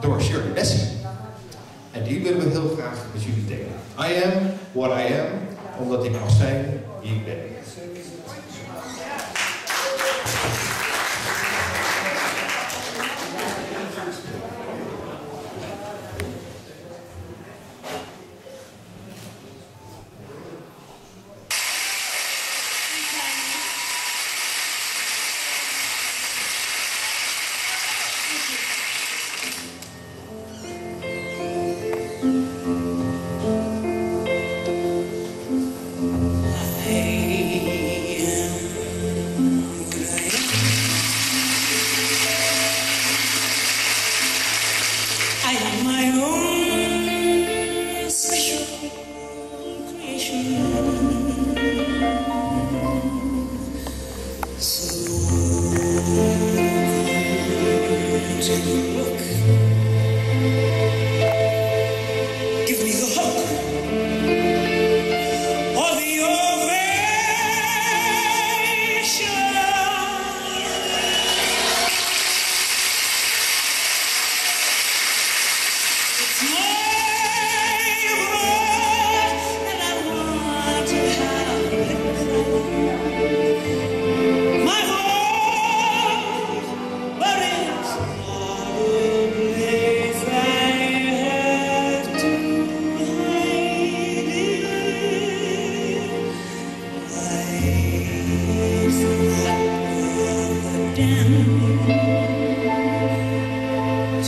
door Shirley Bassey. En die willen we heel graag met jullie delen. I am what I am, omdat ik mag zijn wie ik ben.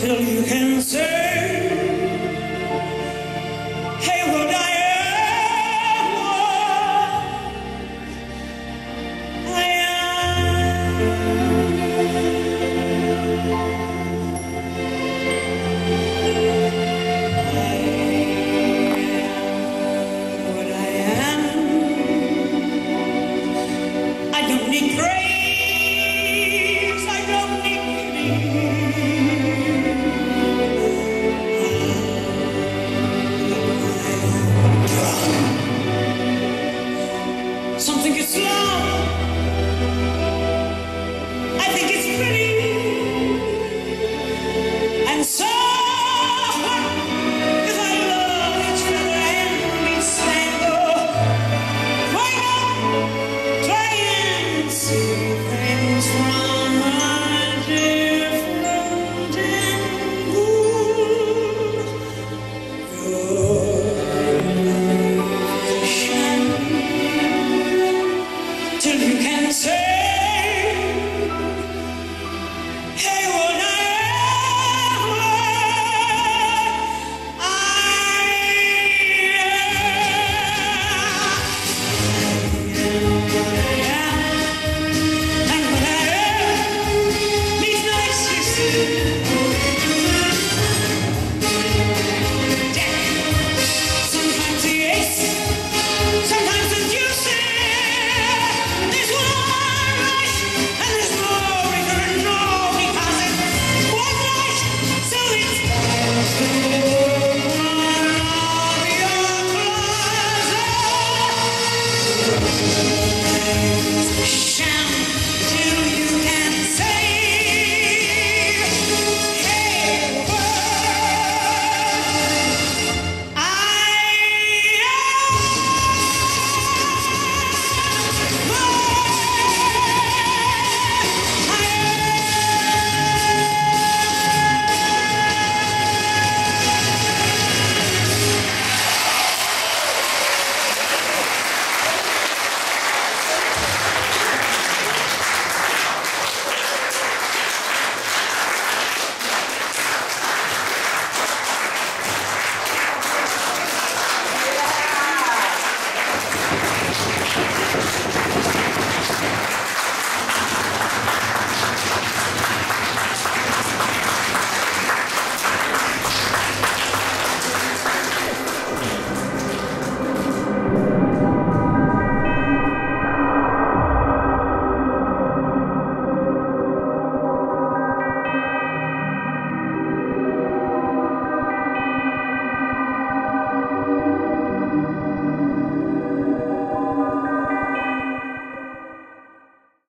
Till you can say